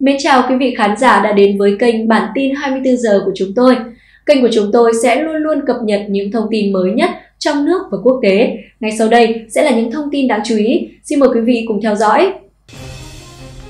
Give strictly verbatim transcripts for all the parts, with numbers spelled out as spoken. Mến chào quý vị khán giả đã đến với kênh Bản tin hai mươi tư giờ của chúng tôi. Kênh của chúng tôi sẽ luôn luôn cập nhật những thông tin mới nhất trong nước và quốc tế. Ngay sau đây sẽ là những thông tin đáng chú ý. Xin mời quý vị cùng theo dõi.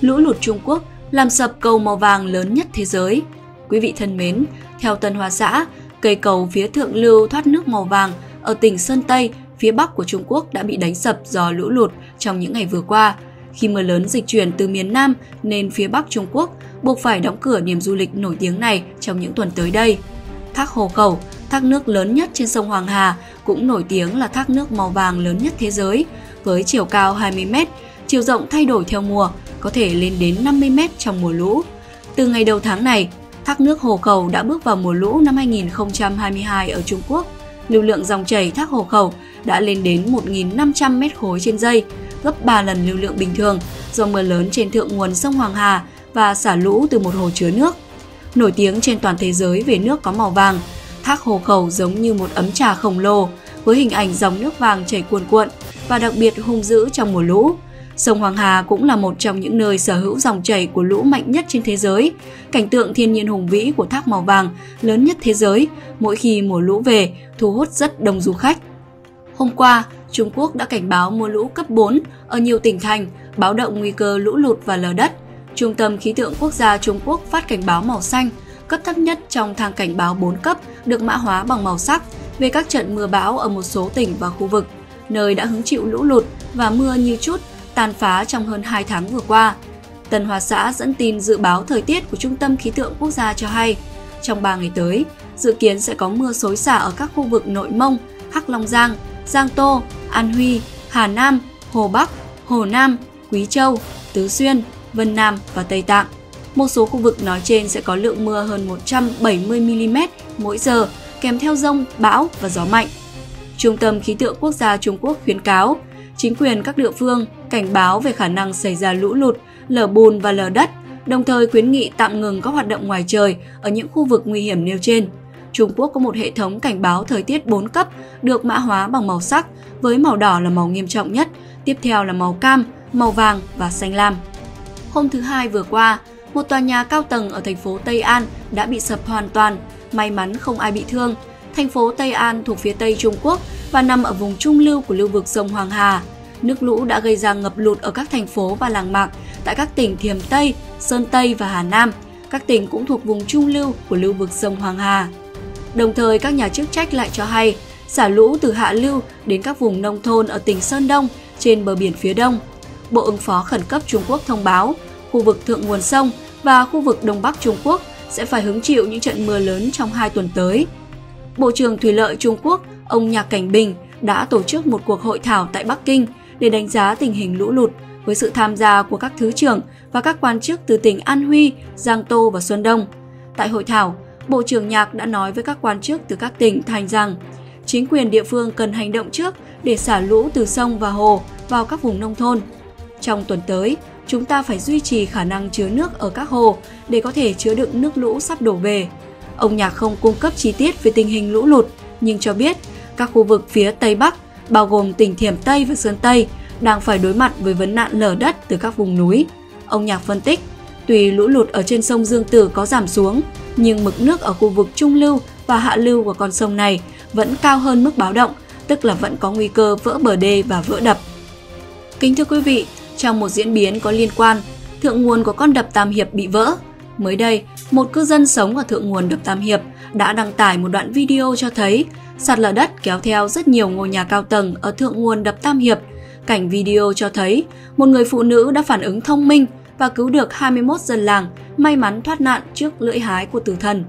Lũ lụt Trung Quốc làm sập cầu màu vàng lớn nhất thế giới. Quý vị thân mến, theo Tân Hoa Xã, cây cầu phía thượng lưu thoát nước màu vàng ở tỉnh Sơn Tây, phía bắc của Trung Quốc đã bị đánh sập do lũ lụt trong những ngày vừa qua. Khi mưa lớn dịch chuyển từ miền Nam nên phía Bắc Trung Quốc buộc phải đóng cửa điểm du lịch nổi tiếng này trong những tuần tới đây. Thác Hồ Khẩu, thác nước lớn nhất trên sông Hoàng Hà, cũng nổi tiếng là thác nước màu vàng lớn nhất thế giới, với chiều cao hai mươi mét, chiều rộng thay đổi theo mùa, có thể lên đến năm mươi mét trong mùa lũ. Từ ngày đầu tháng này, thác nước Hồ Khẩu đã bước vào mùa lũ năm hai nghìn không trăm hai mươi hai ở Trung Quốc. Lưu lượng dòng chảy thác Hồ Khẩu đã lên đến một nghìn năm trăm mét khối trên giây, gấp ba lần lưu lượng bình thường do mưa lớn trên thượng nguồn sông Hoàng Hà và xả lũ từ một hồ chứa nước. Nổi tiếng trên toàn thế giới về nước có màu vàng, thác Hồ Khẩu giống như một ấm trà khổng lồ với hình ảnh dòng nước vàng chảy cuồn cuộn và đặc biệt hung dữ trong mùa lũ. Sông Hoàng Hà cũng là một trong những nơi sở hữu dòng chảy của lũ mạnh nhất trên thế giới. Cảnh tượng thiên nhiên hùng vĩ của thác màu vàng lớn nhất thế giới mỗi khi mùa lũ về thu hút rất đông du khách. Hôm qua, Trung Quốc đã cảnh báo mưa lũ cấp bốn ở nhiều tỉnh thành, báo động nguy cơ lũ lụt và lở đất. Trung tâm Khí tượng Quốc gia Trung Quốc phát cảnh báo màu xanh, cấp thấp nhất trong thang cảnh báo bốn cấp được mã hóa bằng màu sắc về các trận mưa bão ở một số tỉnh và khu vực, nơi đã hứng chịu lũ lụt và mưa như trút tàn phá trong hơn hai tháng vừa qua. Tân Hoa Xã dẫn tin dự báo thời tiết của Trung tâm Khí tượng Quốc gia cho hay, trong ba ngày tới, dự kiến sẽ có mưa xối xả ở các khu vực Nội Mông, Hắc Long Giang, Giang Tô, An Huy, Hà Nam, Hồ Bắc, Hồ Nam, Quý Châu, Tứ Xuyên, Vân Nam và Tây Tạng. Một số khu vực nói trên sẽ có lượng mưa hơn một trăm bảy mươi mi li mét mỗi giờ, kèm theo dông, bão và gió mạnh. Trung tâm Khí tượng Quốc gia Trung Quốc khuyến cáo chính quyền các địa phương cảnh báo về khả năng xảy ra lũ lụt, lở bùn và lở đất, đồng thời khuyến nghị tạm ngừng các hoạt động ngoài trời ở những khu vực nguy hiểm nêu trên. Trung Quốc có một hệ thống cảnh báo thời tiết bốn cấp được mã hóa bằng màu sắc, với màu đỏ là màu nghiêm trọng nhất, tiếp theo là màu cam, màu vàng và xanh lam. Hôm thứ Hai vừa qua, một tòa nhà cao tầng ở thành phố Tây An đã bị sập hoàn toàn, may mắn không ai bị thương. Thành phố Tây An thuộc phía Tây Trung Quốc và nằm ở vùng trung lưu của lưu vực sông Hoàng Hà. Nước lũ đã gây ra ngập lụt ở các thành phố và làng mạc tại các tỉnh Thiềm Tây, Sơn Tây và Hà Nam, các tỉnh cũng thuộc vùng trung lưu của lưu vực sông Hoàng Hà. Đồng thời, các nhà chức trách lại cho hay xả lũ từ hạ lưu đến các vùng nông thôn ở tỉnh Sơn Đông trên bờ biển phía đông. Bộ ứng phó khẩn cấp Trung Quốc thông báo khu vực thượng nguồn sông và khu vực Đông Bắc Trung Quốc sẽ phải hứng chịu những trận mưa lớn trong hai tuần tới. Bộ trưởng Thủy lợi Trung Quốc, ông Nhạc Cảnh Bình, đã tổ chức một cuộc hội thảo tại Bắc Kinh để đánh giá tình hình lũ lụt với sự tham gia của các thứ trưởng và các quan chức từ tỉnh An Huy, Giang Tô và Xuân Đông. Tại hội thảo, Bộ trưởng Nhạc đã nói với các quan chức từ các tỉnh thành rằng chính quyền địa phương cần hành động trước để xả lũ từ sông và hồ vào các vùng nông thôn. Trong tuần tới, chúng ta phải duy trì khả năng chứa nước ở các hồ để có thể chứa đựng nước lũ sắp đổ về. Ông Nhạc không cung cấp chi tiết về tình hình lũ lụt, nhưng cho biết các khu vực phía Tây Bắc, bao gồm tỉnh Thiểm Tây và Sơn Tây, đang phải đối mặt với vấn nạn lở đất từ các vùng núi. Ông Nhạc phân tích, tuy lũ lụt ở trên sông Dương Tử có giảm xuống, nhưng mực nước ở khu vực trung lưu và hạ lưu của con sông này vẫn cao hơn mức báo động, tức là vẫn có nguy cơ vỡ bờ đê và vỡ đập. Kính thưa quý vị, trong một diễn biến có liên quan, thượng nguồn của con đập Tam Hiệp bị vỡ. Mới đây, một cư dân sống ở thượng nguồn đập Tam Hiệp đã đăng tải một đoạn video cho thấy sạt lở đất kéo theo rất nhiều ngôi nhà cao tầng ở thượng nguồn đập Tam Hiệp. Cảnh video cho thấy một người phụ nữ đã phản ứng thông minh và cứu được hai mươi mốt dân làng may mắn thoát nạn trước lưỡi hái của tử thần.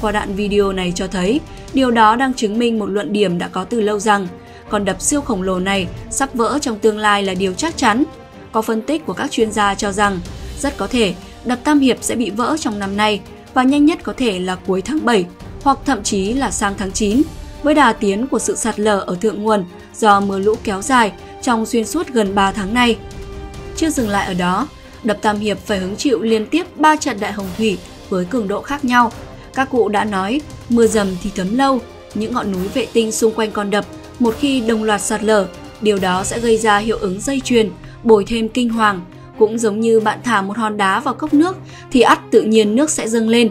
Qua đoạn video này cho thấy, điều đó đang chứng minh một luận điểm đã có từ lâu rằng con đập siêu khổng lồ này sắp vỡ trong tương lai là điều chắc chắn. Có phân tích của các chuyên gia cho rằng rất có thể đập Tam Hiệp sẽ bị vỡ trong năm nay và nhanh nhất có thể là cuối tháng bảy hoặc thậm chí là sang tháng chín, với đà tiến của sự sạt lở ở thượng nguồn do mưa lũ kéo dài trong xuyên suốt gần ba tháng nay. Chưa dừng lại ở đó, đập Tam Hiệp phải hứng chịu liên tiếp ba trận đại hồng thủy với cường độ khác nhau. Các cụ đã nói, mưa dầm thì thấm lâu, những ngọn núi vệ tinh xung quanh con đập một khi đồng loạt sạt lở, điều đó sẽ gây ra hiệu ứng dây chuyền, bồi thêm kinh hoàng, cũng giống như bạn thả một hòn đá vào cốc nước thì ắt tự nhiên nước sẽ dâng lên.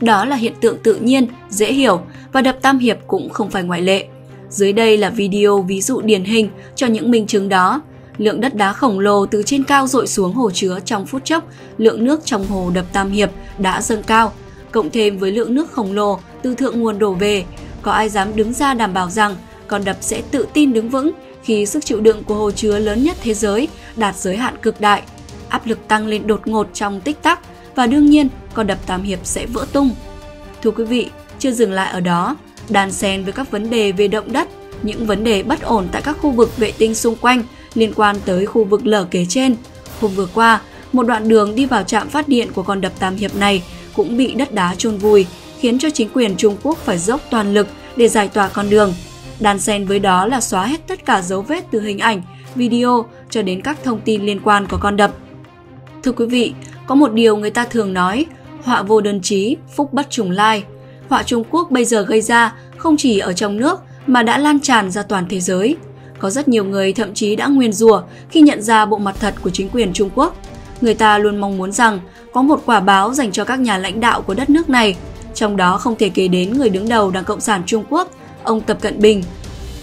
Đó là hiện tượng tự nhiên, dễ hiểu và đập Tam Hiệp cũng không phải ngoại lệ. Dưới đây là video ví dụ điển hình cho những minh chứng đó. Lượng đất đá khổng lồ từ trên cao dội xuống hồ chứa trong phút chốc, lượng nước trong hồ đập Tam Hiệp đã dâng cao. Cộng thêm với lượng nước khổng lồ từ thượng nguồn đổ về, có ai dám đứng ra đảm bảo rằng con đập sẽ tự tin đứng vững khi sức chịu đựng của hồ chứa lớn nhất thế giới đạt giới hạn cực đại, áp lực tăng lên đột ngột trong tích tắc và đương nhiên con đập Tam Hiệp sẽ vỡ tung. Thưa quý vị, chưa dừng lại ở đó, đan xen với các vấn đề về động đất, những vấn đề bất ổn tại các khu vực vệ tinh xung quanh liên quan tới khu vực lở kể trên. Hôm vừa qua, một đoạn đường đi vào trạm phát điện của con đập Tam Hiệp này cũng bị đất đá chôn vùi, khiến cho chính quyền Trung Quốc phải dốc toàn lực để giải tỏa con đường. Đan xen với đó là xóa hết tất cả dấu vết từ hình ảnh, video cho đến các thông tin liên quan của con đập. Thưa quý vị, có một điều người ta thường nói, họa vô đơn chí, phúc bất trùng lai. Họa Trung Quốc bây giờ gây ra không chỉ ở trong nước mà đã lan tràn ra toàn thế giới. Có rất nhiều người thậm chí đã nguyền rủa khi nhận ra bộ mặt thật của chính quyền Trung Quốc. Người ta luôn mong muốn rằng có một quả báo dành cho các nhà lãnh đạo của đất nước này, trong đó không thể kể đến người đứng đầu Đảng Cộng sản Trung Quốc, ông Tập Cận Bình.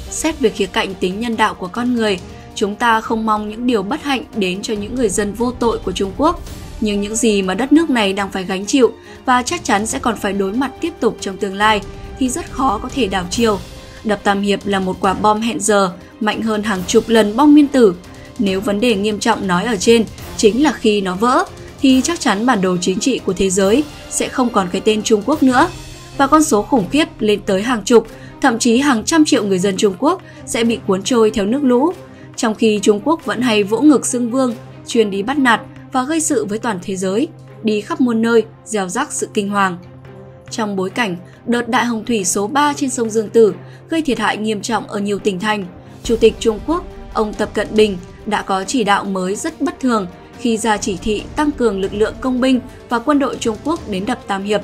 Xét về khía cạnh tính nhân đạo của con người, chúng ta không mong những điều bất hạnh đến cho những người dân vô tội của Trung Quốc, nhưng những gì mà đất nước này đang phải gánh chịu và chắc chắn sẽ còn phải đối mặt tiếp tục trong tương lai thì rất khó có thể đảo chiều. Đập Tam Hiệp là một quả bom hẹn giờ, mạnh hơn hàng chục lần bom nguyên tử. Nếu vấn đề nghiêm trọng nói ở trên chính là khi nó vỡ, thì chắc chắn bản đồ chính trị của thế giới sẽ không còn cái tên Trung Quốc nữa. Và con số khủng khiếp lên tới hàng chục, thậm chí hàng trăm triệu người dân Trung Quốc sẽ bị cuốn trôi theo nước lũ. Trong khi Trung Quốc vẫn hay vỗ ngực xưng vương, chuyên đi bắt nạt và gây sự với toàn thế giới, đi khắp muôn nơi, gieo rắc sự kinh hoàng. Trong bối cảnh, đợt đại hồng thủy số ba trên sông Dương Tử gây thiệt hại nghiêm trọng ở nhiều tỉnh thành, Chủ tịch Trung Quốc, ông Tập Cận Bình đã có chỉ đạo mới rất bất thường khi ra chỉ thị tăng cường lực lượng công binh và quân đội Trung Quốc đến đập Tam Hiệp.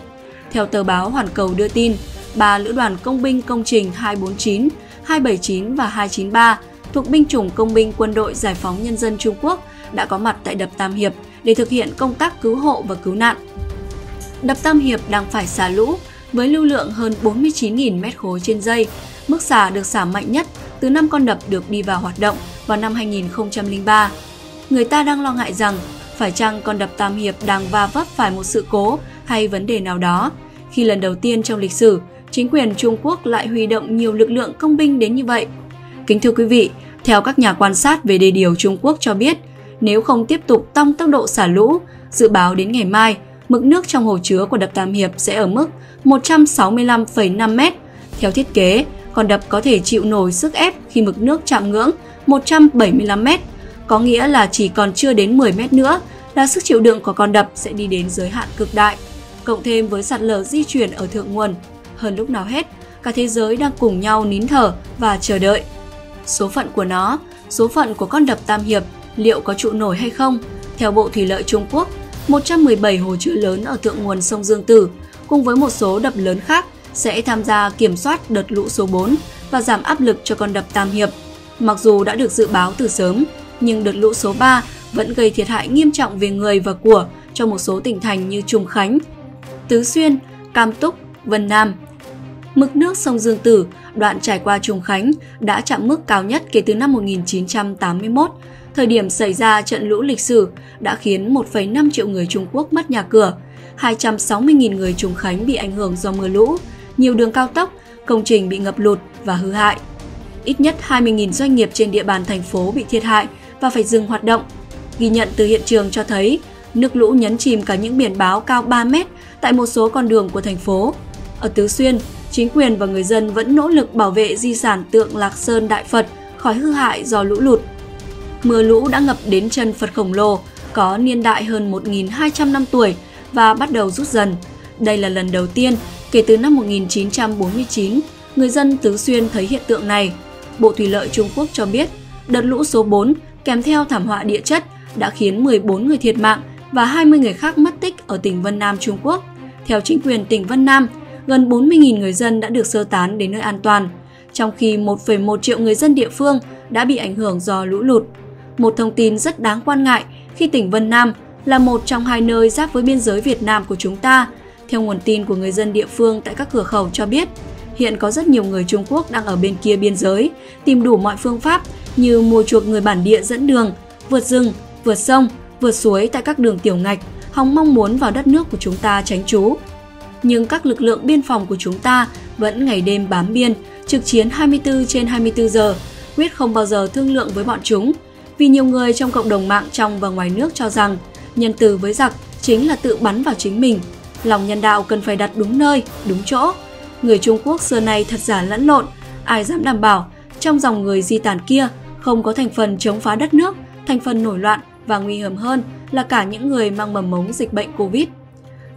Theo tờ báo Hoàn Cầu đưa tin, ba lữ đoàn công binh công trình hai bốn chín, hai bảy chín và hai chín ba thuộc binh chủng công binh quân đội Giải phóng Nhân dân Trung Quốc đã có mặt tại đập Tam Hiệp để thực hiện công tác cứu hộ và cứu nạn. Đập Tam Hiệp đang phải xả lũ với lưu lượng hơn bốn mươi chín nghìn mét khối trên giây. Mức xả được xả mạnh nhất từ năm con đập được đi vào hoạt động vào năm hai nghìn không trăm lẻ ba. Người ta đang lo ngại rằng phải chăng con đập Tam Hiệp đang va vấp phải một sự cố hay vấn đề nào đó, khi lần đầu tiên trong lịch sử, chính quyền Trung Quốc lại huy động nhiều lực lượng công binh đến như vậy. Kính thưa quý vị, theo các nhà quan sát về đê điều Trung Quốc cho biết, nếu không tiếp tục tăng tốc độ xả lũ, dự báo đến ngày mai, mực nước trong hồ chứa của đập Tam Hiệp sẽ ở mức một trăm sáu mươi lăm phẩy năm mét. Theo thiết kế, con đập có thể chịu nổi sức ép khi mực nước chạm ngưỡng một trăm bảy mươi lăm mét, có nghĩa là chỉ còn chưa đến mười mét nữa là sức chịu đựng của con đập sẽ đi đến giới hạn cực đại, cộng thêm với sạt lở di chuyển ở thượng nguồn. Hơn lúc nào hết, cả thế giới đang cùng nhau nín thở và chờ đợi. Số phận của nó, số phận của con đập Tam Hiệp liệu có trụ nổi hay không? Theo Bộ Thủy lợi Trung Quốc, một trăm mười bảy hồ chứa lớn ở thượng nguồn sông Dương Tử cùng với một số đập lớn khác sẽ tham gia kiểm soát đợt lũ số bốn và giảm áp lực cho con đập Tam Hiệp. Mặc dù đã được dự báo từ sớm, nhưng đợt lũ số ba vẫn gây thiệt hại nghiêm trọng về người và của cho một số tỉnh thành như Trùng Khánh, Tứ Xuyên, Cam Túc, Vân Nam. Mực nước sông Dương Tử, đoạn trải qua Trùng Khánh, đã chạm mức cao nhất kể từ năm một nghìn chín trăm tám mươi mốt. Thời điểm xảy ra trận lũ lịch sử đã khiến một phẩy năm triệu người Trung Quốc mất nhà cửa, hai trăm sáu mươi nghìn người Trùng Khánh bị ảnh hưởng do mưa lũ, nhiều đường cao tốc, công trình bị ngập lụt và hư hại. Ít nhất hai mươi nghìn doanh nghiệp trên địa bàn thành phố bị thiệt hại và phải dừng hoạt động. Ghi nhận từ hiện trường cho thấy, nước lũ nhấn chìm cả những biển báo cao ba mét tại một số con đường của thành phố. Ở Tứ Xuyên, chính quyền và người dân vẫn nỗ lực bảo vệ di sản tượng Lạc Sơn Đại Phật khỏi hư hại do lũ lụt. Mưa lũ đã ngập đến chân Phật khổng lồ, có niên đại hơn một nghìn hai trăm năm tuổi và bắt đầu rút dần. Đây là lần đầu tiên kể từ năm một nghìn chín trăm bốn mươi chín, người dân Tứ Xuyên thấy hiện tượng này. Bộ Thủy lợi Trung Quốc cho biết, đợt lũ số bốn kèm theo thảm họa địa chất đã khiến mười bốn người thiệt mạng và hai mươi người khác mất tích ở tỉnh Vân Nam Trung Quốc. Theo chính quyền tỉnh Vân Nam, gần bốn mươi nghìn người dân đã được sơ tán đến nơi an toàn, trong khi một phẩy một triệu người dân địa phương đã bị ảnh hưởng do lũ lụt. Một thông tin rất đáng quan ngại khi tỉnh Vân Nam là một trong hai nơi giáp với biên giới Việt Nam của chúng ta. Theo nguồn tin của người dân địa phương tại các cửa khẩu cho biết, hiện có rất nhiều người Trung Quốc đang ở bên kia biên giới, tìm đủ mọi phương pháp như mua chuộc người bản địa dẫn đường, vượt rừng, vượt sông, vượt suối tại các đường tiểu ngạch, hòng mong muốn vào đất nước của chúng ta tránh trú. Nhưng các lực lượng biên phòng của chúng ta vẫn ngày đêm bám biên, trực chiến hai mươi tư trên hai mươi tư giờ, quyết không bao giờ thương lượng với bọn chúng. Vì nhiều người trong cộng đồng mạng trong và ngoài nước cho rằng nhân từ với giặc chính là tự bắn vào chính mình. Lòng nhân đạo cần phải đặt đúng nơi, đúng chỗ. Người Trung Quốc xưa nay thật giả lẫn lộn, ai dám đảm bảo trong dòng người di tản kia không có thành phần chống phá đất nước, thành phần nổi loạn và nguy hiểm hơn là cả những người mang mầm mống dịch bệnh Covid.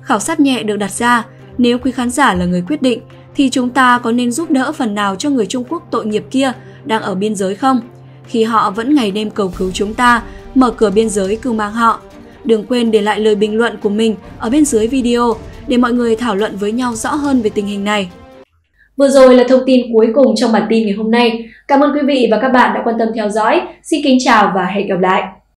Khảo sát nhẹ được đặt ra, nếu quý khán giả là người quyết định thì chúng ta có nên giúp đỡ phần nào cho người Trung Quốc tội nghiệp kia đang ở biên giới không? Khi họ vẫn ngày đêm cầu cứu chúng ta, mở cửa biên giới cưu mang họ. Đừng quên để lại lời bình luận của mình ở bên dưới video để mọi người thảo luận với nhau rõ hơn về tình hình này. Vừa rồi là thông tin cuối cùng trong bản tin ngày hôm nay. Cảm ơn quý vị và các bạn đã quan tâm theo dõi. Xin kính chào và hẹn gặp lại!